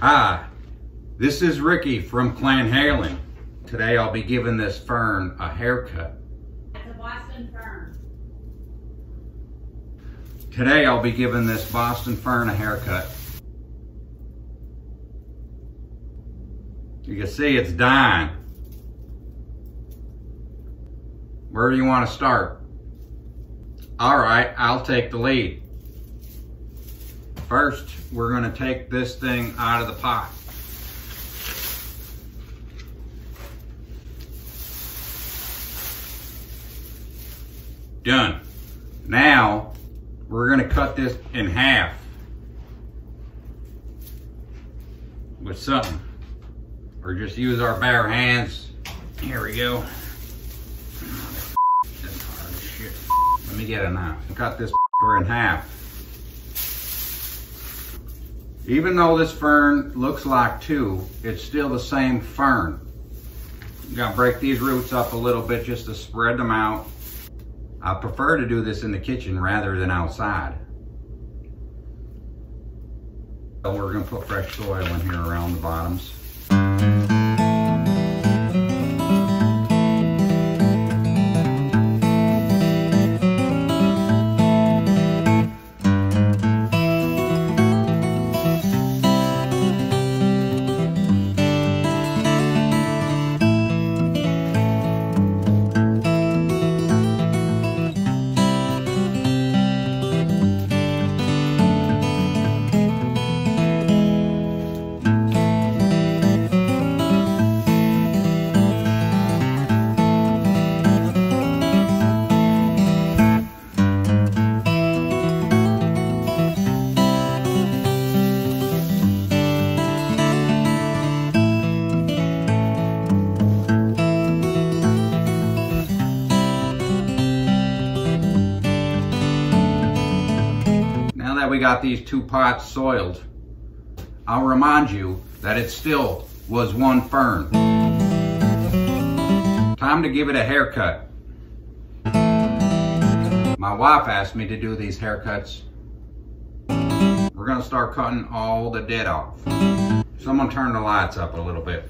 Hi, this is Ricky from Clan Halen. Today I'll be giving this fern a haircut. It's a Boston Fern. Today I'll be giving this Boston Fern a haircut. You can see it's dying. Where do you want to start? Alright, I'll take the lead. First, we're going to take this thing out of the pot. Done. Now, we're going to cut this in half with something, or just use our bare hands. Here we go. That's hard as shit. Let me get a knife and cut this in half. Even though this fern looks like two, it's still the same fern. You gotta break these roots up a little bit just to spread them out. I prefer to do this in the kitchen rather than outside. So we're gonna put fresh soil in here around the bottoms. We got these two pots soiled. I'll remind you that it still was one fern. Time to give it a haircut. My wife asked me to do these haircuts. We're gonna start cutting all the dead off. Someone turn the lights up a little bit.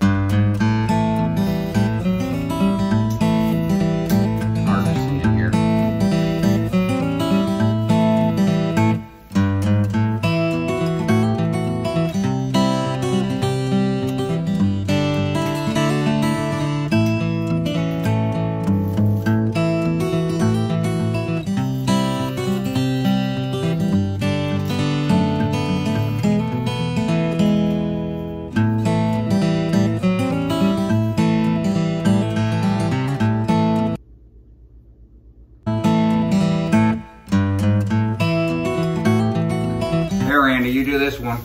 You do this one.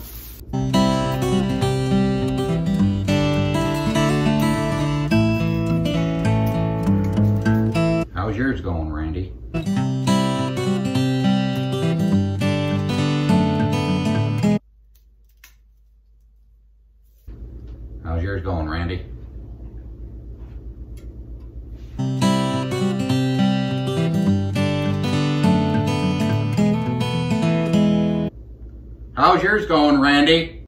How's yours going, Randy? How's yours going, Randy? How's yours going, Randy?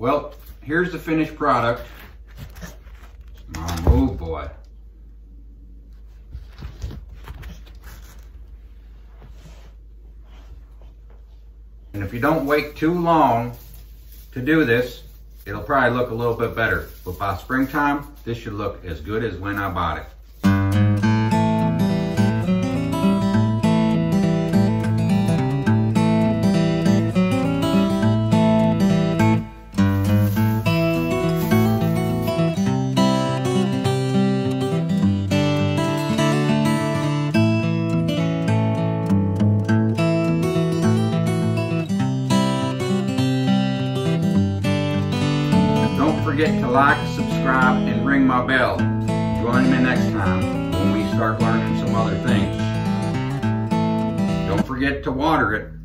Well, here's the finished product. Oh boy. And if you don't wait too long to do this, it'll probably look a little bit better. But by springtime, this should look as good as when I bought it. forget to like, subscribe, and ring my bell. Join me next time when we start learning some other things. Don't forget to water it.